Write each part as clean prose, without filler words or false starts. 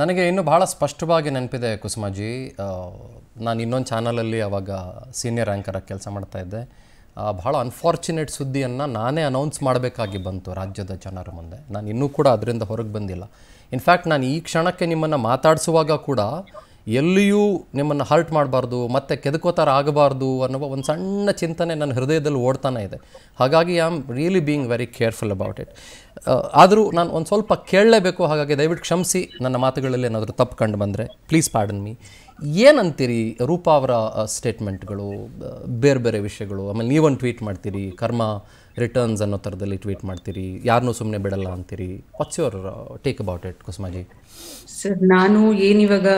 ನನಗೆ ಇನ್ನು ಬಹಳ ಸ್ಪಷ್ಟವಾಗಿ ನೆನಪಿದೆ ಕುಸುಮಾಜಿ ನಾನು ಇನ್ನೊಂದು ಚಾನೆಲ್ ಅಲ್ಲಿ ಆವಾಗ ಸೀನಿಯರ್ ಆಂಕರ್ ಆಗಿ ಕೆಲಸ ಮಾಡ್ತಾ ಇದ್ದೆ ಬಹಳ ಅನ್ಫಾರ್ಚುನೇಟ್ ಸುದ್ದಿಯನ್ನು ನಾನೇ ಅನೌನ್ಸ್ ಮಾಡಬೇಕಾಗಿ ಬಂತು ರಾಜ್ಯದ ಜನರ ಮುಂದೆ ನಾನು ಇನ್ನೂ ಕೂಡ ಅದರಿಂದ ಹೊರಗೆ ಬಂದಿಲ್ಲ ಇನ್ ಫ್ಯಾಕ್ಟ್ ನಾನು ಈ ಕ್ಷಣಕ್ಕೆ ನಿಮ್ಮನ್ನು ಮಾತಾಡಿಸುವಾಗ ಕೂಡ ಎಲ್ಲಿಯೂ ನಿಮ್ಮನ್ನು ಹರ್ಟ್ ಮಾಡಬಾರ್ದು ಮತ್ತೆ ಕೆದಕೋತಾರ ಆಗಬಾರ್ದು ಅನ್ನುವ ಒಂದು ಸಣ್ಣ ಚಿಂತನೆ ನನ್ನ ಹೃದಯದಲ್ಲಿ ಓಡ್ತಾನೆ ಇದೆ ಹಾಗಾಗಿ I am really being very careful about it ಆದರೂ ನಾನು ಒಂದು ಸ್ವಲ್ಪ ಕೇಳಲೇಬೇಕು ಹಾಗಾಗಿ ದಯವಿಟ್ಟು ಕ್ಷಮಿಸಿ ನನ್ನ ಮಾತುಗಳಲ್ಲಿ ಏನಾದರೂ ತಪ್ಪು ಕಂಡು ಬಂದರೆ ಪ್ಲೀಸ್ ಪಾರ್ಡನ್ ಮೀ ಏನಂತೀರಿ ರೂಪಾ ಅವರ ಸ್ಟೇಟ್ಮೆಂಟ್ಗಳು ಬೇರೆ ಬೇರೆ ವಿಷಯಗಳು ಆಮೇಲೆ ನೀವೊಂದು ಟ್ವೀಟ್ ಮಾಡ್ತೀರಿ ಕರ್ಮ ರಿಟರ್ನ್ಸ್ ಅನ್ನೋ ಥರದಲ್ಲಿ ಟ್ವೀಟ್ ಮಾಡ್ತೀರಿ ಯಾರನ್ನೂ ಸುಮ್ಮನೆ ಬಿಡಲ್ಲ ಅಂತೀರಿ what's your take about it Kusumaji sir ನಾನು ಏನಿವಾಗ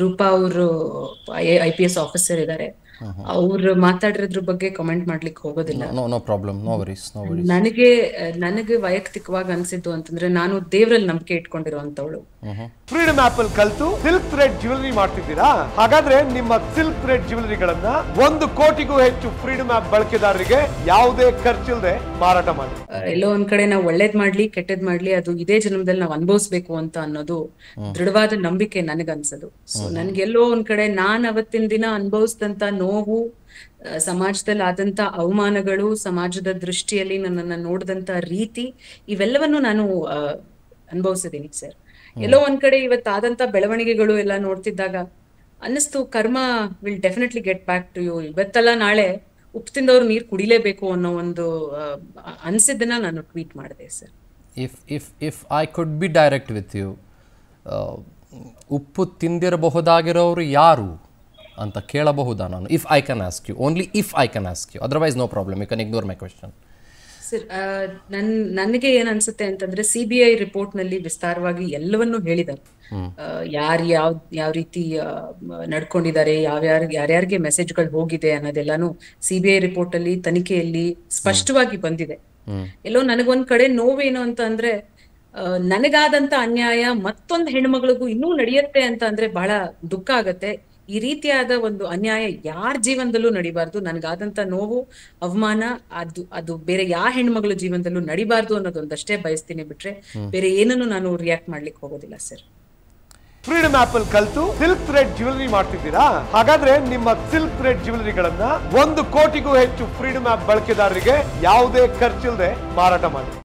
ರೂಪಾ ಅವರು IPS ಆಫೀಸರ್ ಇದ್ದಾರೆ ಅವರು ಮಾತಾಡಿರೋದ್ರ ಬಗ್ಗೆ ಕಮೆಂಟ್ ಮಾಡ್ಲಿಕ್ಕೆ ಹೋಗೋದಿಲ್ಲ ನನಗೆ ವೈಯಕ್ತಿಕವಾಗಿ ಅನ್ಸಿದ್ದು ಅಂತಂದ್ರೆ ನಾನು ದೇವರಲ್ಲಿ ನಂಬಿಕೆ ಇಟ್ಕೊಂಡಿರುವಂತವಳು ಫ್ರೀಡಮ್ ಆಪ್ ಅಲ್ಲಿ ಕಲ್ತು ಸಿಲ್ಕ್ ಥ್ರೆಡ್ ಜ್ಯುವೆಲರಿ ಮಾಡ್ತಿದ್ದೀರಾ ಹಾಗಾದ್ರೆ ನಿಮ್ಮ ಸಿಲ್ಕ್ ಥ್ರೆಡ್ ಜ್ಯುವೆಲರಿಗಳನ್ನ 1 ಕೋಟಿಗೂ ಹೆಚ್ಚು ಫ್ರೀಡಮ್ ಆಪ್ ಬಳಕೆದಾರರಿಗೆ ಯಾವುದೇ ಖರ್ಚಿಲ್ಲದೆ ಮಾರಾಟ ಮಾಡಿ ಎಲ್ಲೋ ಒಂದ್ ಕಡೆ ನಾವು ಒಳ್ಳೇದ್ ಮಾಡ್ಲಿ ಕೆಟ್ಟದ್ ಮಾಡ್ಲಿ ಅದು ಇದೇ ಜನ್ಮದಲ್ಲಿ ನಾವು ಅನುಭವಿಸ್ಬೇಕು ಅಂತ ಅನ್ನೋದು ದೃಢವಾದ ನಂಬಿಕೆ ನನಗನ್ಸೋದು ಸೊ ನನ್ಗೆಲ್ಲೋ ಒಂದ್ ಕಡೆ ನಾನ್ ಅವತ್ತಿನ ದಿನ ಅನುಭವಿಸಿದಂತ ನೋವು ಸಮಾಜದಲ್ಲಿ ಆದಂತ ಅವಮಾನಗಳು ಸಮಾಜದ ದೃಷ್ಟಿಯಲ್ಲಿ ನನ್ನನ್ನ ನೋಡಿದಂತ ರೀತಿ ಇವೆಲ್ಲವನ್ನು ನಾನು ಅನುಭವಿಸಿದೀನಿ ಸರ್ ಎಲ್ಲೋ ಒಂದ್ ಕಡೆ ಇವತ್ತಾದಂತ ಬೆಳವಣಿಗೆಗಳು ಎಲ್ಲ ನೋಡ್ತಿದ್ದಾಗ ಅನ್ನಿಸ್ತು ಕರ್ಮ will definitely get back to you ಇವತ್ತಲ್ಲ ನಾಳೆ ಉಪ್ತಿಂದವ್ರು ನೀರು ಕುಡಿಲೇಬೇಕು ಅನ್ನೋ ಒಂದು ಅನ್ಸಿದ್ದನ್ನ ನಾನು ಟ್ವೀಟ್ ಮಾಡಿದೆ sir if I could be direct with you ಉಪ್ಪು ತಿಂದಿರಬಹುದಾಗಿರೋರು ಯಾರು ಅಂತ ಕೇಳಬಹುದಾ ನಾನು if I can ask you only if I can ask you otherwise no problem you can ignore my question sir ನನಗೆ ಏನ್ ಅನ್ಸುತ್ತೆ ಅಂತಂದ್ರೆ CBI ರಿಪೋರ್ಟ್ ನಲ್ಲಿ ವಿಸ್ತಾರವಾಗಿ ಎಲ್ಲವನ್ನೂ ಹೇಳಿದ್ದಾರೆ ಯಾರು ಯಾವ ರೀತಿ ನಡ್ಕೊಂಡಿದ್ದಾರೆ ಯಾರ್ಯಾರಿಗೆ ಮೆಸೇಜ್ಗಳು ಹೋಗಿದೆ ಅನ್ನೋದೆಲ್ಲಾನು CBI ರಿಪೋರ್ಟ್ ಅಲ್ಲಿ ತನಿಖೆಯಲ್ಲಿ ಸ್ಪಷ್ಟವಾಗಿ ಬಂದಿದೆ ಎಲ್ಲೋ ನನಗೊಂದ್ ಕಡೆ ನೋವೇನು ಅಂತ ಅಂದ್ರೆ ನನಗಾದಂತ ಅನ್ಯಾಯ ಮತ್ತೊಂದು ಹೆಣ್ಮಗಳಿಗೂ ಇನ್ನೂ ನಡೆಯುತ್ತೆ ಅಂತ ಅಂದ್ರೆ ಬಹಳ ದುಃಖ ಆಗತ್ತೆ ಈ ರೀತಿಯಾದ ಒಂದು ಅನ್ಯಾಯ ಯಾರ ಜೀವನದಲ್ಲೂ ನಡಿಬಾರ್ದು ನನ್ಗಾದಂತ ನೋವು ಅವಮಾನ ಅದು ಅದು ಬೇರೆ ಯಾವ ಹೆಣ್ಮಗಳ ಜೀವನದಲ್ಲೂ ನಡಿಬಾರ್ದು ಅನ್ನೋದೊಂದಷ್ಟೇ ಬಯಸ್ತೀನಿ ಬಿಟ್ರೆ ಬೇರೆ ಏನನ್ನು ನಾನು ರಿಯಾಕ್ಟ್ ಮಾಡ್ಲಿಕ್ಕೆ ಹೋಗೋದಿಲ್ಲ ಸರ್ ಫ್ರೀಡಮ್ ಆಪ್ ಅಲ್ಲಿ ಕಲ್ತು ಸಿಲ್ಕ್ ಥ್ರೆಡ್ ಜ್ಯುವೆಲರಿ ಮಾಡ್ತಿದ್ದೀರಾ ಹಾಗಾದ್ರೆ ನಿಮ್ಮ ಸಿಲ್ಕ್ ಥ್ರೆಡ್ ಜ್ಯುವೆಲರಿಗಳನ್ನ 1 ಕೋಟಿಗೂ ಹೆಚ್ಚು ಫ್ರೀಡಮ್ ಆಪ್ ಬಳಕೆದಾರರಿಗೆ ಯಾವುದೇ ಖರ್ಚಿಲ್ಲದೆ ಮಾರಾಟ ಮಾಡಿ